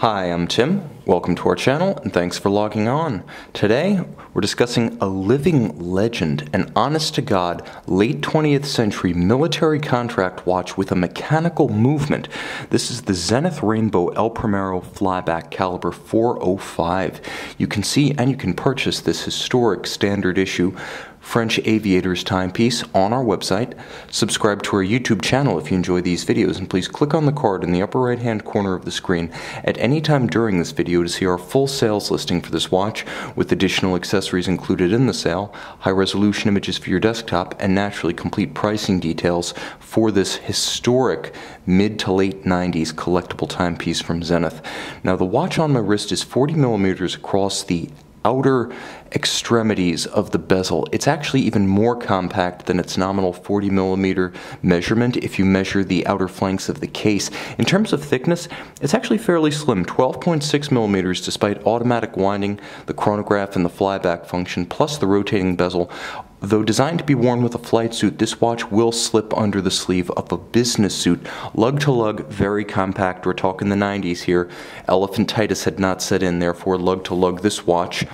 Hi, I'm Tim. Welcome to our channel and thanks for logging on. Today, we're discussing a living legend, an honest to God, late 20th century military contract watch with a mechanical movement. This is the Zenith Rainbow El Primero Flyback Caliber 405. You can see and you can purchase this historic standard issue French Aviator's timepiece on our website. Subscribe to our YouTube channel if you enjoy these videos, and please click on the card in the upper right hand corner of the screen at any time during this video to see our full sales listing for this watch with additional accessories included in the sale, high resolution images for your desktop, and naturally complete pricing details for this historic mid to late 90s collectible timepiece from Zenith. Now the watch on my wrist is 40mm across the outer extremities of the bezel. It's actually even more compact than its nominal 40mm measurement if you measure the outer flanks of the case. In terms of thickness, it's actually fairly slim, 12.6mm, despite automatic winding, the chronograph, and the flyback function, plus the rotating bezel. Though designed to be worn with a flight suit, this watch will slip under the sleeve of a business suit. Lug to lug, very compact. We're talking the 90s here. Elephantitis had not set in, therefore lug to lug this watch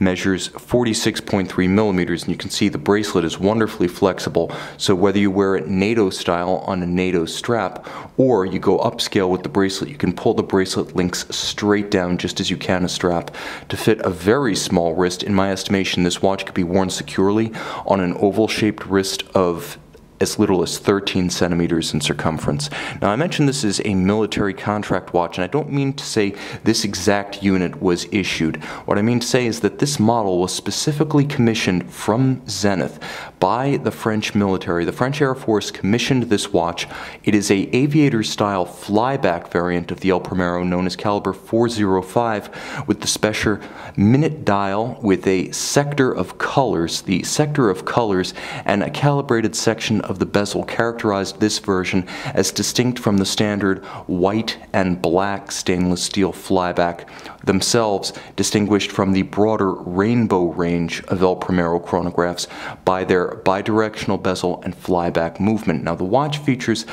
measures 46.3mm, and you can see the bracelet is wonderfully flexible, so whether you wear it NATO style on a NATO strap or you go upscale with the bracelet, you can pull the bracelet links straight down just as you can a strap to fit a very small wrist. In my estimation, this watch could be worn securely on an oval-shaped wrist of as little as 13 centimeters in circumference. Now I mentioned this is a military contract watch, and I don't mean to say this exact unit was issued. What I mean to say is that this model was specifically commissioned from Zenith by the French military. The French Air Force commissioned this watch. It is an aviator-style flyback variant of the El Primero known as Caliber 405 with the special minute dial with a sector of colors, and a calibrated section of the bezel characterized this version as distinct from the standard white and black stainless steel flyback, themselves distinguished from the broader rainbow range of El Primero chronographs by their bidirectional bezel and flyback movement. Now the watch features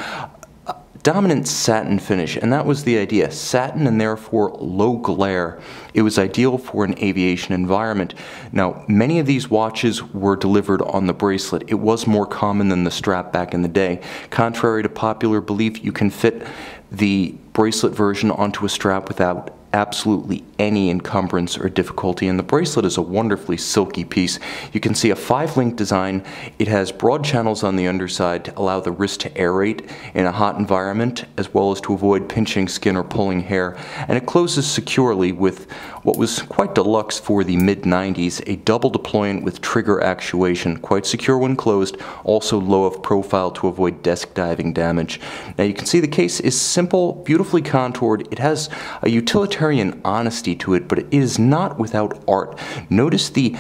dominant satin finish, and that was the idea. Satin and therefore low glare. It was ideal for an aviation environment. Now, many of these watches were delivered on the bracelet. It was more common than the strap back in the day. Contrary to popular belief, you can fit the bracelet version onto a strap without absolutely any encumbrance or difficulty, and the bracelet is a wonderfully silky piece. You can see a 5-link design. It has broad channels on the underside to allow the wrist to aerate in a hot environment, as well as to avoid pinching skin or pulling hair, and it closes securely with what was quite deluxe for the mid-90s, a double deployant with trigger actuation, quite secure when closed, also low of profile to avoid desk diving damage. Now you can see the case is simple, beautifully contoured. It has a utilitarian honesty to it, but it is not without art. Notice the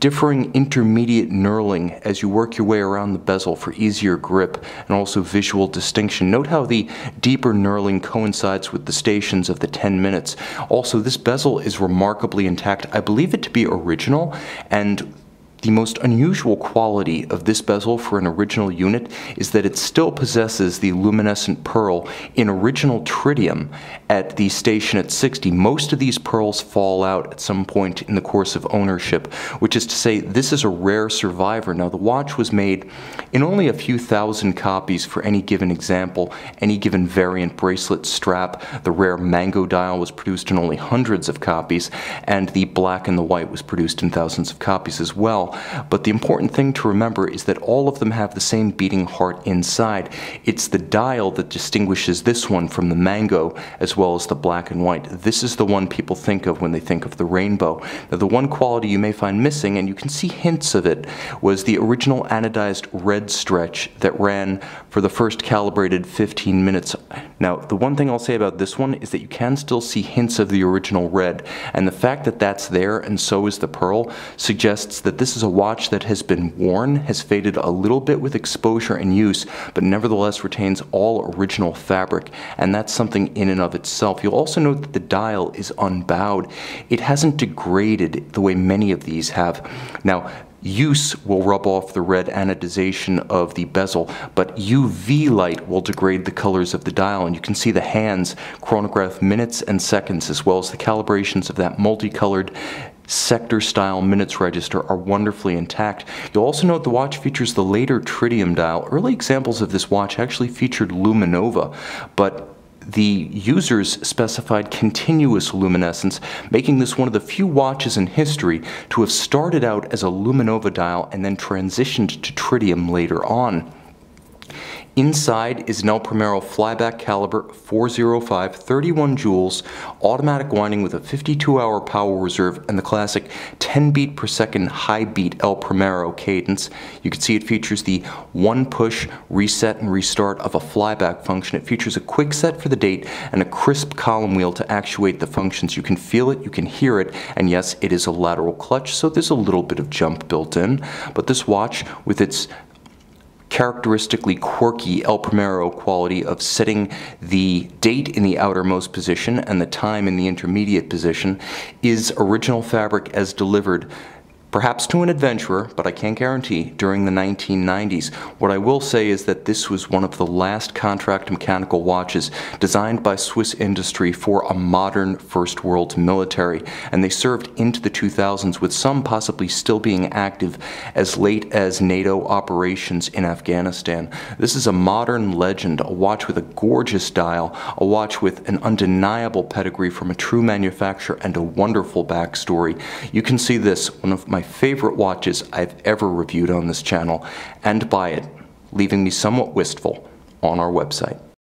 differing intermediate knurling as you work your way around the bezel for easier grip and also visual distinction. Note how the deeper knurling coincides with the stations of the 10 minutes. Also, this bezel is remarkably intact. I believe it to be original, and the most unusual quality of this bezel for an original unit is that it still possesses the luminescent pearl in original tritium at the station at 60. Most of these pearls fall out at some point in the course of ownership, which is to say this is a rare survivor. Now the watch was made in only a few thousand copies for any given example, any given variant bracelet strap. The rare mango dial was produced in only hundreds of copies, and the black and the white was produced in thousands of copies as well. But the important thing to remember is that all of them have the same beating heart inside. It's the dial that distinguishes this one from the mango as well as the black and white. This is the one people think of when they think of the rainbow. Now, the one quality you may find missing, and you can see hints of it, was the original anodized red stretch that ran for the first calibrated 15 minutes. Now, the one thing I'll say about this one is that you can still see hints of the original red, and the fact that that's there and so is the pearl suggests that this is a watch that has been worn, has faded a little bit with exposure and use, but nevertheless retains all original fabric, and that's something in and of itself. You'll also note that the dial is unbowed. It hasn't degraded the way many of these have. Now, use will rub off the red anodization of the bezel, but UV light will degrade the colors of the dial, and you can see the hands chronograph minutes and seconds, as well as the calibrations of that multicolored sector style minutes register are wonderfully intact. You'll also note the watch features the later tritium dial. Early examples of this watch actually featured Luminova, but the users specified continuous luminescence, making this one of the few watches in history to have started out as a Luminova dial and then transitioned to tritium later on. Inside is an El Primero Flyback Caliber 405, 31 joules, automatic winding with a 52-hour power reserve and the classic 10 beat per second high beat El Primero cadence. You can see it features the one push reset and restart of a flyback function. It features a quick set for the date and a crisp column wheel to actuate the functions. You can feel it, you can hear it, and yes, it is a lateral clutch, so there's a little bit of jump built in, but this watch with its characteristically quirky El Primero quality of setting the date in the outermost position and the time in the intermediate position is original fabric as delivered, perhaps to an adventurer, but I can't guarantee, during the 1990s. What I will say is that this was one of the last contract mechanical watches designed by Swiss industry for a modern first world military, and they served into the 2000s, with some possibly still being active as late as NATO operations in Afghanistan. This is a modern legend, a watch with a gorgeous dial, a watch with an undeniable pedigree from a true manufacturer and a wonderful backstory. You can see this, one of my favorite watches I've ever reviewed on this channel, and buy it, leaving me somewhat wistful, on our website.